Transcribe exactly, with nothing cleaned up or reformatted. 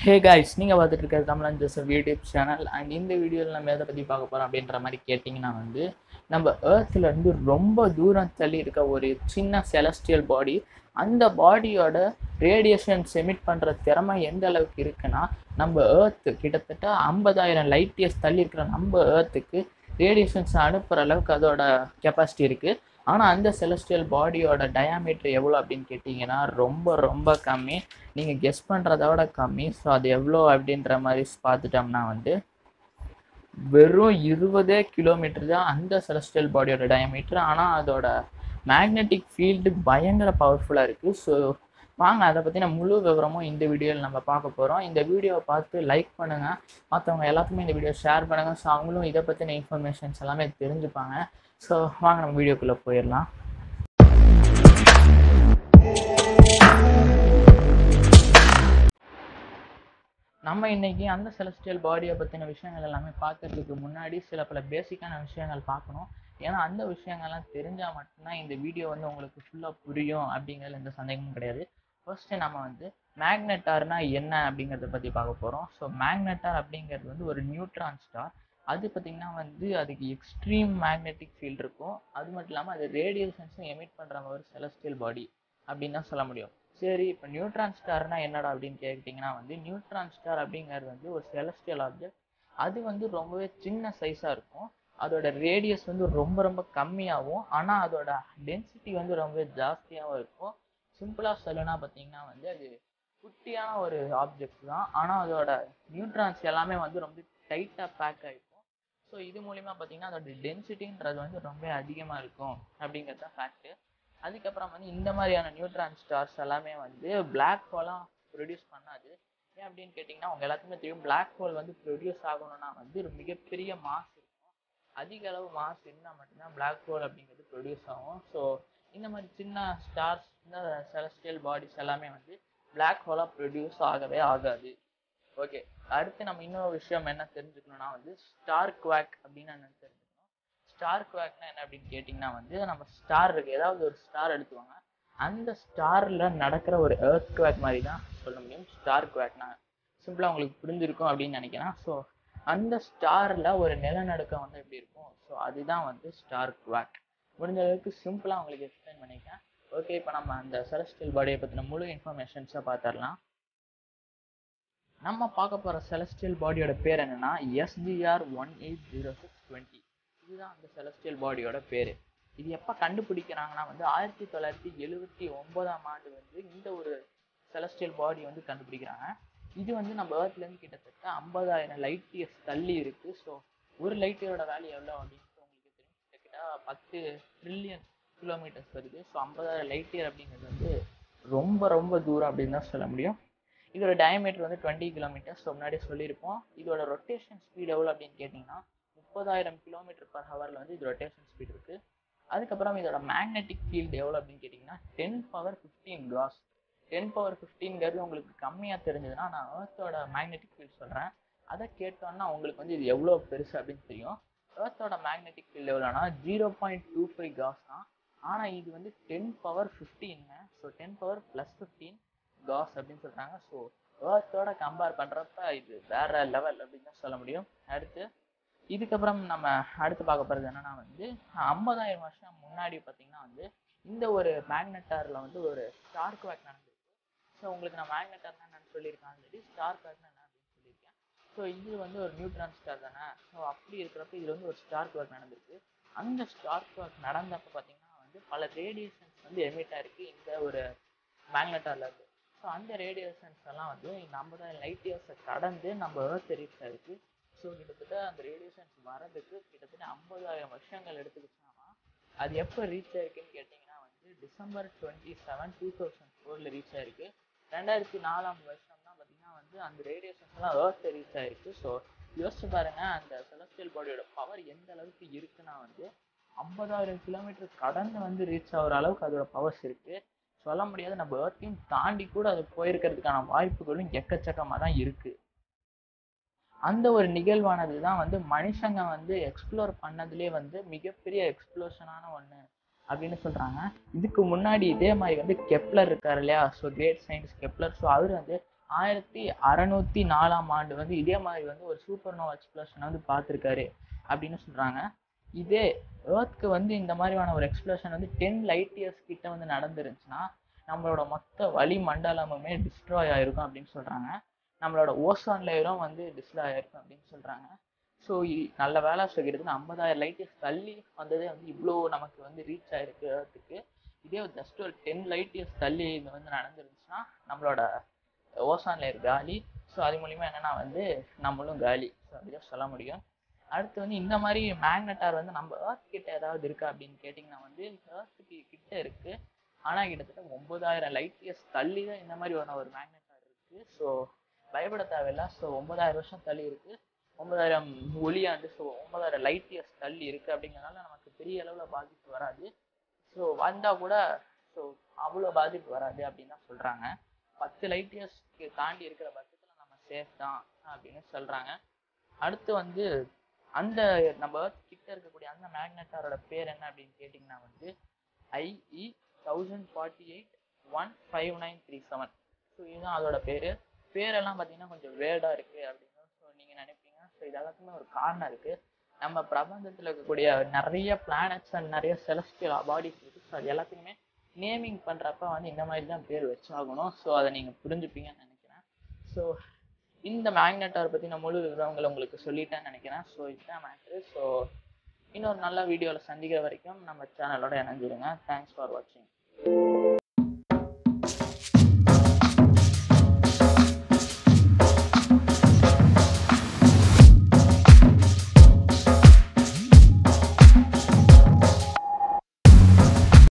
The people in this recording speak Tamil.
Hey guys, you are watching this YouTube channel and in this video, we will see how we the Earth is a small celestial body and the body radiation emit Earth light years Earth radiation capacity ஆனா அந்த celestial body ஓட diameter எவ்வளவு அப்படிን கேட்டிங்கனா ரொம்ப ரொம்ப கம்மி நீங்க கெஸ் பண்றதை விட கம்மி சோ அது எவ்வளவு அப்படின்ற மாதிரி பார்த்துட்டோம்னா வந்து வெறும் இருபது கிலோமீட்டர் தான் அந்த celestial body ஓட diameter ஆனா அதோட magnetic field பயங்கர பவர்ஃபுல்லா இருக்கு சோ வாங்க அத பத்தின முழு விவரமும் இந்த வீடியோல நம்ம பார்க்க போறோம் இந்த வீடியோவை பார்த்து லைக் பண்ணுங்க மத்தவங்க எல்லாரும் இந்த வீடியோ ஷேர் பண்ணுங்க சோ அவங்களும் இத பத்தின இன்ஃபர்மேஷன்ஸ் எல்லாமே தெரிஞ்சுப்பாங்க So வாங்க நம்ம வீடியோக்குள்ள போயிரலாம் நம்ம இன்னைக்கு அந்த celestial body பத்தின விஷயங்கள் எல்லாமே பார்க்கிறதுக்கு முன்னாடி சில பல பேசிக்கான விஷயங்கள் பார்க்கணும் ஏன்னா அந்த விஷயங்கள் எல்லாம் தெரிஞ்சா மட்டும் தான் இந்த வீடியோ வந்து உங்களுக்கு ஃபுல்லா புரியும் அப்படிங்கறது எந்த சந்தேகமும் கிடையாது first நாம வந்து மேக்னெட்டார்னா என்ன அப்படிங்கறத பத்தி பார்க்க போறோம் சோ மேக்னெட்டார் அப்படிங்கிறது வந்து ஒரு நியூட்ரான் ஸ்டார் அது பாத்தீங்கன்னா வந்து அதுக்கு எக்ஸ்ட்ரீம் மேக்னெட்டிக் ஃபீல்ட் இருக்கும் அது மட்டும் இல்லாம அது ரேடியேஷன்ஸும் எமிட் பண்ற ஒரு செலஸ்டியல் பாடி அப்படினா சொல்ல முடியும் சரி இப்போ நியூட்ரான் ஸ்டார்னா என்னடா அப்படினு கேட்டிங்கனா வந்து நியூட்ரான் ஸ்டார் அப்படிங்கிறது வந்து ஒரு செலஸ்டியல் ஆப்ஜெக்ட் அது வந்து ரொம்பவே சின்ன சைஸா இருக்கும் அதோட ரேடியஸ் வந்து ரொம்ப ரொம்ப கம்மியாவும் ஆனா அதோட டென்சிட்டி வந்து ரொம்பவே ஜாஸ்தியாவும் இருக்கும் சிம்பிளா சொல்லணும்னா பாத்தீங்கன்னா வந்து அது குட்டியான ஒரு ஆப்ஜெக்ட் தான் ஆனா அதோட நியூட்ரான்ஸ் எல்லாமே வந்து ரொம்ப டைட்டா பேக் ஆயி So, this is the density of the density of the fact. That is the neutron stars black hole produced. Black hole produced mass. That is the mass black hole produced. So, these stars celestial bodies black hole produced. Okay, அடுத்து நம்ம இன்னொரு விஷயம் என்ன தெரிஞ்சுக்கணும்னா வந்து ஸ்டார் குவாக் அப்படினா என்ன தெரிஞ்சுக்கணும் ஸ்டார் குவாக்னா என்ன அப்படினு கேட்டிங்கனா வந்து நம்ம ஸ்டார் இருக்கு ஏதாவது ஒரு ஸ்டார் எடுத்துவாங்க அந்த ஸ்டார்ல நடக்கிற ஒரு எர்த் குவாக் மாதிரி தான் சொல்ல முடியும் ஸ்டார் குவாக்னா சிம்பிளா உங்களுக்கு புரிஞ்சிருக்கும் அப்படினு நினைக்கிறேன் சோ அந்த ஸ்டார்ல ஒரு நிலநடுக்கம் வந்து எப்படி இருக்கும் சோ அதுதான் வந்து ஸ்டார் குவாக் முடிஞ்ச அளவுக்கு சிம்பிளா உங்களுக்கு எக்ஸ்பிளைன் பண்ணிட்டேன் ஓகே இப்போ நம்ம அந்த செலஸ்டியல் பாடியை பத்தின முழு இன்ஃபர்மேஷன்ஸை பார்த்தறலாம் நம்ம பார்க்க போற செலஸ்டியல் பாடியோட பேர் என்னன்னா S G R one eight zero six twenty இதுதான் அந்த செலஸ்டியல் பாடியோட பேரு இது எப்ப கண்டுபிடிக்கறாங்கன்னா வந்து ஆயிரத்து தொள்ளாயிரத்து எழுபத்தி ஒன்பதாம் ஆண்டு வந்து இந்த ஒரு செலஸ்டியல் பாடி வந்து கண்டுபிடிக்கறாங்க இது வந்து நம்ம எர்த்ல இருந்து கிட்டத்தட்ட ஐம்பதாயிரம் லைட் இயர்ஸ் தள்ளி இருக்கு சோ ஒரு லைட் இயரோட வேல்யூ எவ்வளவு அப்படினு உங்களுக்கு தெரியும் கிட்டத்தட்ட பத்து ட்ரில்லியன் கிலோமீட்டர்ஸ் வருது சோ ஐம்பதாயிரம் லைட் இயர் அப்படிங்கிறது வந்து ரொம்ப ரொம்ப தூரம் அப்படினா சொல்ல முடியும் இதோட diameter வந்து இருபது கிலோமீட்டர் சோ முன்னாடி சொல்லிருப்போம் இதோட ரொட்டேஷன் ஸ்பீட் எவ்வளவு அப்படினு கேட்டிங்கனா முப்பதாயிரம் கிலோமீட்டர் பர் ஹவர்ல வந்து இதோட ரொட்டேஷன் ஸ்பீட் இருக்கு அதுக்கு அப்புறம் இதோட magnetic field எவ்வளவு அப்படினு கேட்டிங்கனா ten power fifteen gauss ten power fifteen கறது உங்களுக்கு கம்மியா தெரிஞ்சதுனா நான் எர்த்தோட magnetic field சொல்றேன் அத கேட்டோம்னா உங்களுக்கு வந்து இது எவ்வளவு பெருசு அப்படினு தெரியும் எர்த்தோட magnetic field எவ்வளவுனா zero point two five gauss தான் ஆனா இது வந்து ten power fifteen so ten power plus fifteen Gauss அப்படினு சொல்றாங்க சோ எர்த்தோட கம்பேர் பண்றப்ப இது வேற லெவல் அப்படினு சொல்ல முடியும் அடுத்து இதுக்கு அப்புறம் நம்ம அடுத்து பார்க்க போறது என்னன்னா வந்து ஐம்பதாயிரம் வருஷம் முன்னாடி பாத்தீங்கன்னா வந்து இந்த ஒரு மேக்னெட்டார்ல வந்து ஒரு ஸ்டார் குவாக் நடந்துச்சு சோ உங்களுக்கு நான் மேக்னெட்டார் என்னன்னு சொல்லிருக்கேன் ஆல்ரெடி ஸ்டார் குவாக் என்ன அப்படினு சொல்லிருக்கேன் சோ இது வந்து ஒரு நியூட்ரான் ஸ்டார் தானே சோ அப்படி இருக்கறப்ப இது வந்து ஒரு ஸ்டார் குவாக் நடந்துச்சு அந்த ஸ்டார் குவாக் நடந்தப்ப பாத்தீங்கன்னா வந்து பல ரேடியேஷன்ஸ் வந்து எமிட் ஆயிருக்கு இந்த ஒரு மேக்னெட்டார்ல இருந்து So, அந்த ரேடியேஷன்ஸ் எல்லாம் வந்து நம்மளோட லைட் இயர்ஸ் கடந்து நம்ம எர்த் ரீச் ஆயிருக்கு சோ கிட்டத்தட்ட அந்த ரேடியேஷன்ஸ் வரதுக்கு கிட்டத்தட்ட ஐம்பதாயிரம் வருஷங்கள் எடுத்துக்கிச்சாமா அது எப்ப ரீச் ஆயிருக்குன்னு கேட்டிங்கனா வந்து டிசம்பர் இருபத்தி ஏழு இரண்டாயிரத்து நான்கு ல ரீச் ஆயிருக்கு இரண்டாயிரத்து நான்காம் வருஷம் தான் பாத்தீங்கன்னா வந்து அந்த ரேடியேஷன்ஸ் எல்லாம் எர்த் ரீச் ஆயிருக்கு சோ யோசிச்சு பாருங்க அந்த செலஸ்டியல் பாடியோட பவர் எந்த அளவுக்கு இருக்குன்னா வந்து ஐம்பதாயிரம் கிலோமீட்டர் கடந்து வந்து ரீச் ஆகுற அளவுக்கு அதோட பவர்ஸ் இருக்கு சொல்ல முடியாது நம்ம எர்த்தையும் தாண்டி கூட அது போயிருக்கிறதுக்கான வாய்ப்புகளும் எக்கச்சக்கமாக தான் இருக்கு அந்த ஒரு நிகழ்வானது தான் வந்து மனுஷங்க வந்து எக்ஸ்ப்ளோர் பண்ணதுலேயே வந்து மிகப்பெரிய எக்ஸ்ப்ளோஷனான ஒன்று அப்படின்னு சொல்றாங்க இதுக்கு முன்னாடி இதே மாதிரி வந்து கெப்ளர் இருக்காரு இல்லையா so great science Kepler so அவர் வந்து ஆயிரத்தி அறநூற்றி நாலாம் ஆண்டு வந்து இதே மாதிரி வந்து ஒரு சூப்பர்னோவா எக்ஸ்ப்ளோஷன் வந்து பார்த்துருக்காரு அப்படின்னு சொல்கிறாங்க. இதே ஏர்த்துக்கு வந்து இந்த மாதிரியான ஒரு எக்ஸ்ப்ளோஷன் வந்து டென் லைட் இயர்ஸ் கிட்ட வந்து நடந்துருந்துச்சுன்னா நம்மளோட மொத்த வலி மண்டலமுமே டிஸ்ட்ராய் ஆகிருக்கும் அப்படின்னு சொல்கிறாங்க. நம்மளோட ஓசோன் லேயரும் வந்து டிஸ்ட்ராய் ஆகிருக்கும் அப்படின்னு சொல்கிறாங்க. ஸோ நல்ல வேலை சொல்லிடுது ஐம்பதாயிரம் லைட் இயர்ஸ் தள்ளி வந்ததே வந்து இவ்வளோ நமக்கு வந்து ரீச் ஆகிருக்கு ஏர்த்துக்கு. இதே ஒரு ஜஸ்ட் ஒரு டென் லைட் இயர்ஸ் தள்ளி இது வந்து நடந்துருந்துச்சுன்னா நம்மளோட ஓசான் லேயர் காலி. ஸோ அது மூலிமா என்னென்னா வந்து நம்மளும் காலி. ஸோ அப்படிதான் சொல்ல முடியும். அடுத்து வந்து இந்த மாதிரி மேக்னட்டார் வந்து நம்ம ஏர்த் கிட்ட ஏதாவது இருக்கா அப்படின்னு கேட்டிங்கன்னா வந்து ஏர்த்துக்கு கிட்ட இருக்குது, ஆனால் கிட்டத்தட்ட ஒம்பதாயிரம் லைட் இயர்ஸ் தள்ளி தான் இந்த மாதிரி ஒரு மேக்னட்டார் இருக்குது. ஸோ பயப்பட தேவையில்ல. ஸோ ஒம்பதாயிரம் வருஷம் தள்ளி இருக்குது, ஒம்பதாயிரம் ஒளியாண்டு ஸோ ஒம்பதாயிரம் லைட் இயர்ஸ் தள்ளி இருக்குது. அப்படிங்கிறனால நமக்கு பெரிய அளவில் பாதிப்பு வராது. ஸோ வந்தால் கூட ஸோ அவ்வளோ பாதிப்பு வராது அப்படின்னு தான் சொல்கிறாங்க. பத்து லைட் இயர்ஸ்க்கு தாண்டி இருக்கிற பட்சத்தில் நம்ம சேஃப் தான் அப்படின்னு சொல்கிறாங்க. அடுத்து வந்து அந்த நம்ம கிட்ட இருக்கக்கூடிய அந்த மேக்னட்டாரோட பேர் என்ன அப்படின்னு கேட்டிங்கன்னா வந்து IE thousand forty eight one five nine three seven. So இதுதான் அதோட பேர். பேரெல்லாம் பார்த்தீங்கன்னா கொஞ்சம் வேர்டாக இருக்குது அப்படின்னு ஸோ நீங்கள் நினைப்பீங்க. ஸோ இது எல்லாத்துக்குமே ஒரு காரணம் இருக்குது. நம்ம பிரபஞ்சத்தில் இருக்கக்கூடிய நிறைய பிளானட்ஸ் அண்ட் நிறைய செலஸ்டியல் பாடிஸ் இருக்குது. ஸோ அது எல்லாத்துக்குமே நேமிங் பண்ணுறப்ப வந்து இந்த மாதிரி தான் பேர் வச்சாகணும். ஸோ அதை நீங்கள் புரிஞ்சுப்பீங்கன்னு நினைக்கிறேன். ஸோ இந்த மேக்னட்டார் பற்றி நான் முழு விவரங்களை உங்களுக்கு சொல்லிட்டேன்னு நினைக்கிறேன். ஸோ இதுதான் மேட்ரு. ஸோ இன்னொரு நல்ல வீடியோவில் சந்திக்கிற வரைக்கும் நம்ம சேனலோட இணைஞ்சிருங்க. தேங்க்ஸ் ஃபார் வாட்சிங்.